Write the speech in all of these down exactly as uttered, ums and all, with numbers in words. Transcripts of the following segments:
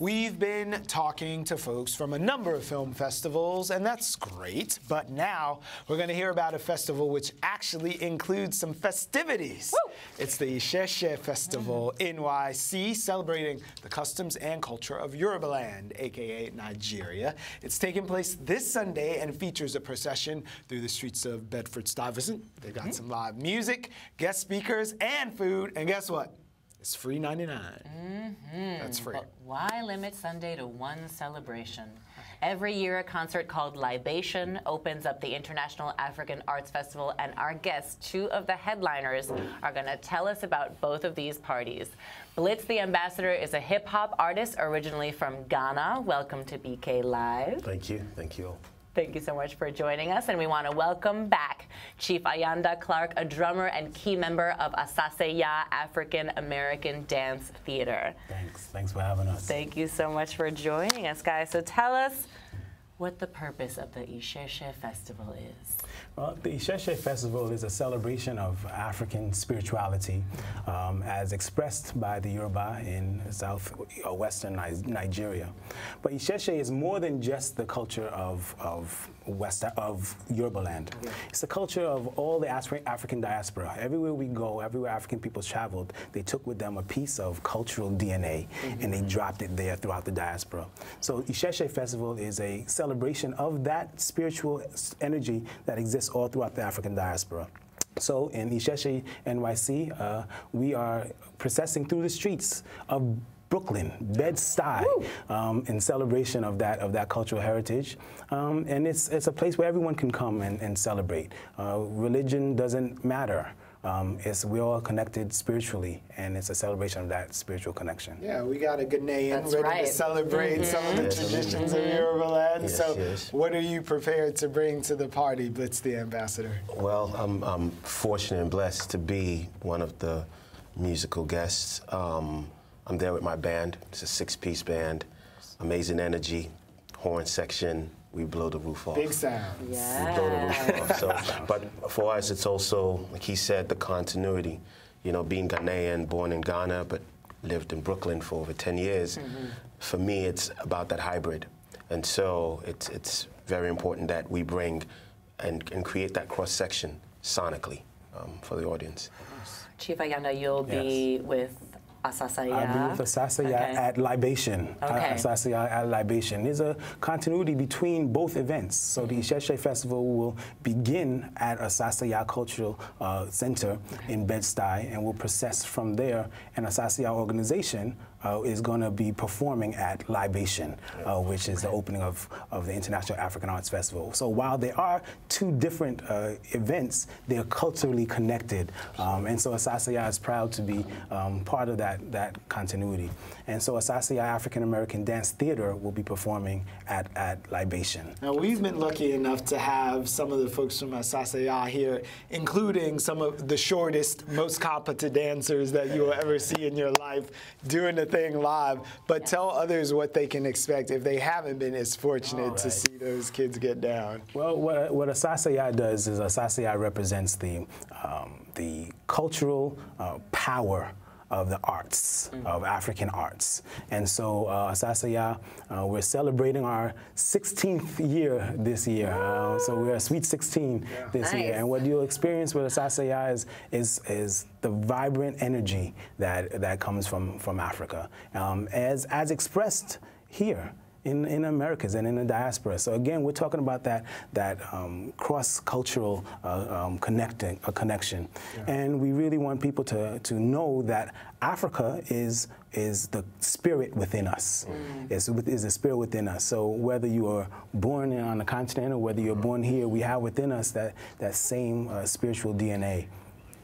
We've been talking to folks from a number of film festivals, and that's great. But now we're going to hear about a festival which actually includes some festivities. Woo! It's the Isese Festival N Y C, celebrating the customs and culture of Yorubaland, a k a. Nigeria. It's taking place this Sunday and features a procession through the streets of Bedford-Stuyvesant. They've got mm-hmm. some live music, guest speakers, and food. And guess what? It's free ninety-nine. Mm-hmm. That's free. But why limit Sunday to one celebration? Every year, a concert called Libation opens up the International African Arts Festival, and our guests, two of the headliners, are going to tell us about both of these parties. Blitz the Ambassador is a hip-hop artist originally from Ghana. Welcome to B K Live. Thank you. Thank you all. Thank you so much for joining us, and we want to welcome back Chief Ayanda Clark, a drummer and key member of Asase Yaa African American Dance Theater. Thanks. Thanks for having us. Thank you so much for joining us, guys. So tell us what the purpose of the Isese Festival is. Well, the Isese Festival is a celebration of African spirituality um, as expressed by the Yoruba in southwestern Nigeria. But Isese is more than just the culture of, of, West, of Yorubaland. Okay. It's the culture of all the African diaspora. Everywhere we go, everywhere African people traveled, they took with them a piece of cultural D N A mm-hmm. and they dropped it there throughout the diaspora. So Isese Festival is a celebration of that spiritual energy that exists all throughout the African diaspora. So in Isese N Y C, uh, we are processing through the streets of Brooklyn, Bed-Stuy, um, in celebration of that of that cultural heritage, um, and it's it's a place where everyone can come and, and celebrate. Uh, religion doesn't matter. Um, it's, we're all connected spiritually, and it's a celebration of that spiritual connection. Yeah, we got a Ghanaian ready right. to celebrate mm-hmm. some of the yes, traditions mm-hmm. of Yorubaland. Yes, so yes. what are you prepared to bring to the party, Blitz the Ambassador? Well, I'm, I'm fortunate and blessed to be one of the musical guests. Um, I'm there with my band. It's a six-piece band, amazing energy, horn section. We blow the roof off. Big sound. Yeah. We blow the roof off. So, but for us, it's also, like he said, the continuity. You know, being Ghanaian, born in Ghana, but lived in Brooklyn for over ten years, mm-hmm. for me, it's about that hybrid. And so it's, it's very important that we bring and, and create that cross-section sonically um, for the audience. Chief Ayanda, you'll yes. be with Asase Yaa. I'll be with Asase Yaa okay. at Libation. Okay. Asase Yaa at Libation. There's a continuity between both events. So mm-hmm. the Isese Festival will begin at Asase Yaa Cultural uh, Center okay. in Bed-Stuy, and will process from there. And Asase Yaa organization uh, is going to be performing at Libation, uh, which is okay. the opening of, of the International African Arts Festival. So while there are two different uh, events, they're culturally connected. Um, and so Asase Yaa is proud to be um, part of that That, that continuity. And so Asase Yaa African American Dance Theater will be performing at, at Libation. Now we've been lucky enough to have some of the folks from Asase Yaa here, including some of the shortest, most competent dancers that you will ever see in your life doing the thing live. But tell others what they can expect if they haven't been as fortunate right. to see those kids get down. Well, what, what Asase Yaa does is Asase Yaa represents the, um, the cultural uh, power of the arts, mm-hmm. of African arts. And so uh, Asase Yaa, uh, we're celebrating our sixteenth year this year. Uh, so we're a sweet sixteen yeah. this nice. year. And what you'll experience with Asase Yaa is, is, is the vibrant energy that, that comes from, from Africa, um, as, as expressed here in, in Americas and in the diaspora. So again, we're talking about that, that um, cross-cultural uh, um, connecting, uh, connection. Yeah. And we really want people to, to know that Africa is, is the spirit within us. Mm. It's, it's the spirit within us. So whether you are born on the continent or whether you're born here, we have within us that, that same uh, spiritual D N A.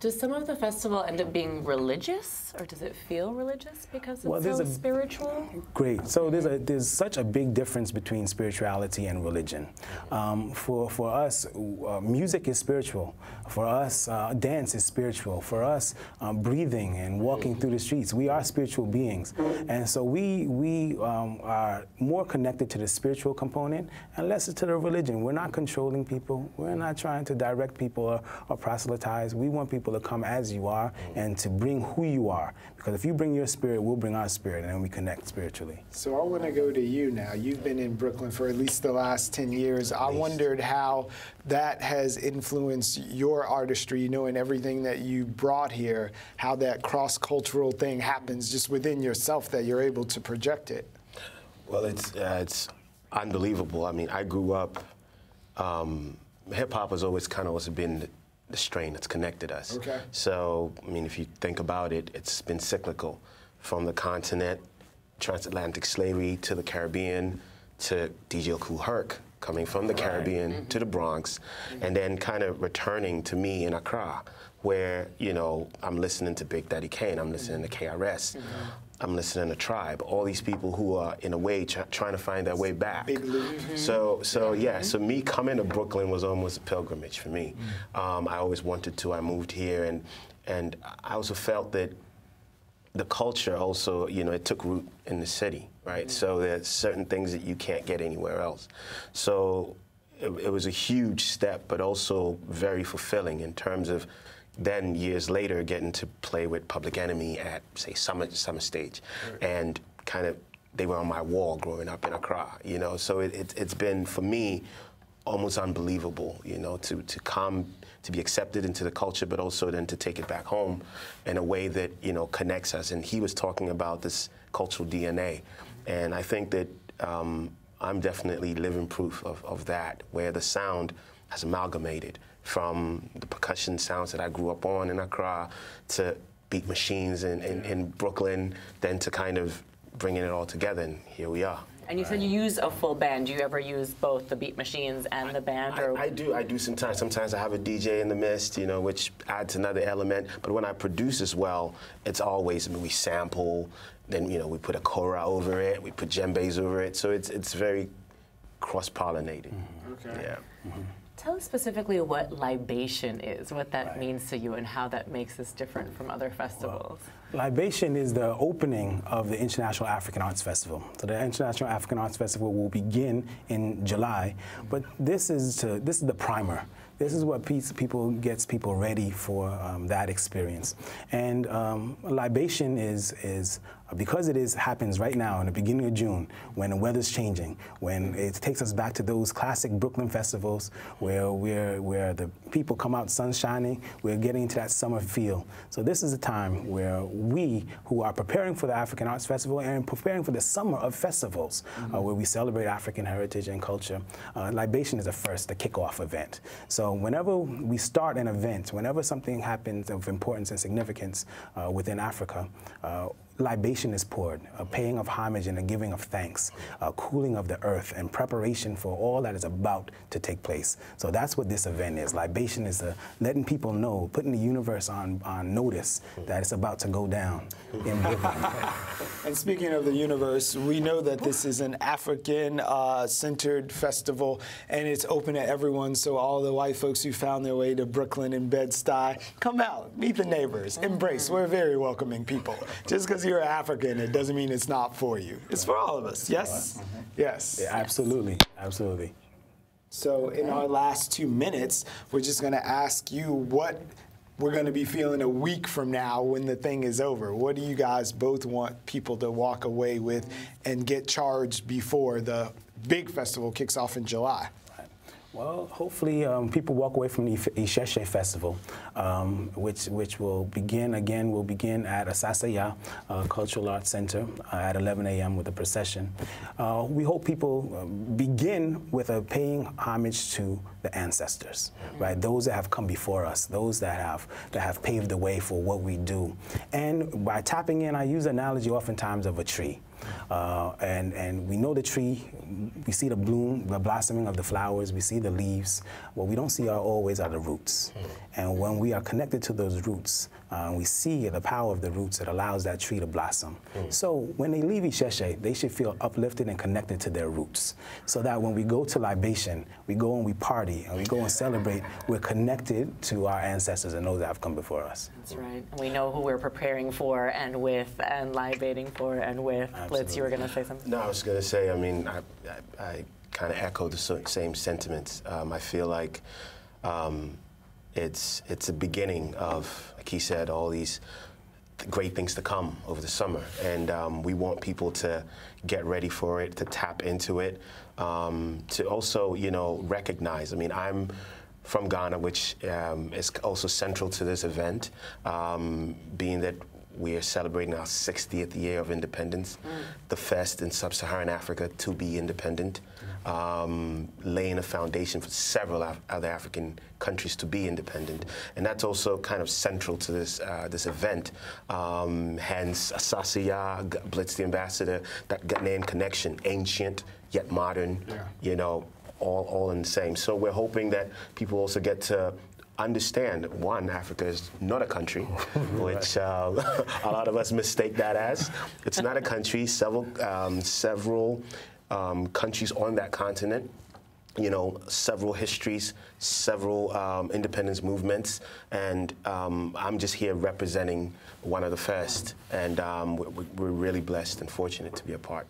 Does some of the festival end up being religious, or does it feel religious because it's well, so a, spiritual? Great. So there's a there's such a big difference between spirituality and religion. Um, for for us, uh, music is spiritual. For us, uh, dance is spiritual. For us, um, breathing and walking through the streets, we are spiritual beings, and so we we um, are more connected to the spiritual component and less to the religion. We're not controlling people. We're not trying to direct people or, or proselytize. We want people people to come as you are and to bring who you are. Because if you bring your spirit, we'll bring our spirit, and then we connect spiritually. So I want to go to you now. You've been in Brooklyn for at least the last ten years. I wondered how that has influenced your artistry, you know, and everything that you brought here, how that cross-cultural thing happens just within yourself, that you're able to project it. Well, it's, uh, it's unbelievable. I mean, I grew up, um, hip-hop has always kind of also been the strain that's connected us. Okay. So, I mean, if you think about it, it's been cyclical. From the continent, transatlantic slavery, to the Caribbean, to D J Kool Herc, coming from the Caribbean right. mm-hmm. to the Bronx, mm-hmm. and then kind of returning to me in Accra, where, you know, I'm listening to Big Daddy Kane, I'm listening mm-hmm. to K R S, mm-hmm. I'm listening to Tribe, all these people who are, in a way, try, trying to find their way back. Mm-hmm. So, so mm-hmm. yeah, so me coming to Brooklyn was almost a pilgrimage for me. Mm-hmm. um, I always wanted to. I moved here, and, and I also felt that the culture also, you know, it took root in the city, right? Mm-hmm. So there's certain things that you can't get anywhere else. So it, it was a huge step, but also very fulfilling in terms of then years later getting to play with Public Enemy at, say, Summer, Summer Stage. Right. And kind of, they were on my wall growing up in Accra, you know? So it, it, it's been, for me, almost unbelievable, you know, to, to come, to be accepted into the culture, but also then to take it back home in a way that, you know, connects us. And he was talking about this cultural D N A. And I think that um, I'm definitely living proof of, of that, where the sound has amalgamated from the percussion sounds that I grew up on in Accra to beat machines in, in, in Brooklyn, then to kind of bringing it all together, and here we are. And you said you use a full band. Do you ever use both the beat machines and the band? Or? I, I do. I do sometimes. Sometimes I have a D J in the midst, you know, which adds another element. But when I produce as well, it's always, I mean, we sample, then, you know, we put a kora over it, we put djembes over it. So it's it's very cross-pollinated. Mm-hmm. Okay. Yeah. Mm-hmm. Tell us specifically what libation is, what that right. means to you, and how that makes us different from other festivals. Well, libation is the opening of the International African Arts Festival. So the International African Arts Festival will begin in July, but this is to, this is the primer. This is what piece, people gets people ready for um, that experience. And um, libation is, is because it is happens right now in the beginning of June, when the weather's changing, when it takes us back to those classic Brooklyn festivals where, we're, where the people come out, sun shining, we're getting into that summer feel. So this is a time where we, who are preparing for the African Arts Festival and preparing for the summer of festivals, mm-hmm. uh, where we celebrate African heritage and culture, uh, libation is the first, the kickoff event. So whenever we start an event, whenever something happens of importance and significance uh, within Africa, uh, libation is poured, a paying of homage and a giving of thanks, a cooling of the earth, and preparation for all that is about to take place. So that's what this event is. Libation is a letting people know, putting the universe on, on notice that it's about to go down in Brooklyn. And speaking of the universe, we know that this is an African-centered uh, festival, and it's open to everyone, so all the white folks who found their way to Brooklyn and Bed-Stuy, come out, meet the neighbors, embrace. We're very welcoming people. Just because you're African, it doesn't mean it's not for you. It's for all of us. Yes? Mm-hmm. Yes. Yeah, absolutely. Absolutely. So in our last two minutes, we're just going to ask you what we're going to be feeling a week from now when the thing is over. What do you guys both want people to walk away with and get charged before the big festival kicks off in July? Well, hopefully um, people walk away from the Isese Festival, um, which which will begin again. Will begin at Asase Yaa uh, Cultural Arts Center uh, at eleven a m with a procession. Uh, we hope people uh, begin with a paying homage to the ancestors, mm-hmm. right? Those that have come before us, those that have that have paved the way for what we do. And by tapping in, I use an analogy oftentimes of a tree. Uh, and, and we know the tree, we see the bloom, the blossoming of the flowers, we see the leaves. What we don't see are always are the roots. And when we are connected to those roots, uh, we see the power of the roots, it allows that tree to blossom. Mm. So when they leave Isese, they should feel uplifted and connected to their roots. So that when we go to libation, we go and we party, and we go and celebrate, we're connected to our ancestors and those that have come before us. That's right. We know who we're preparing for and with and libating for and with. Absolutely. Blitz, you were going to say something? No, I was going to say, I mean, I, I, I kind of echo the same sentiments. Um, I feel like um, it's it's the beginning of, like he said, all these great things to come over the summer. And um, we want people to get ready for it, to tap into it, um, to also, you know, recognize. I mean, I'm from Ghana, which um, is also central to this event, um, being that we are celebrating our sixtieth year of independence, mm. the first in sub-Saharan Africa to be independent, um, laying a foundation for several af other African countries to be independent. And that's also kind of central to this uh, this event. Um, hence, Asase Yaa, Blitz the Ambassador, that Ghanaian connection, ancient yet modern, yeah. you know, all, all in the same. So we're hoping that people also get to understand, one, Africa is not a country, which uh, a lot of us mistake that as. It's not a country. Several, um, several um, countries on that continent, you know, several histories, several um, independence movements, and um, I'm just here representing one of the first, and um, we're, we're really blessed and fortunate to be a part.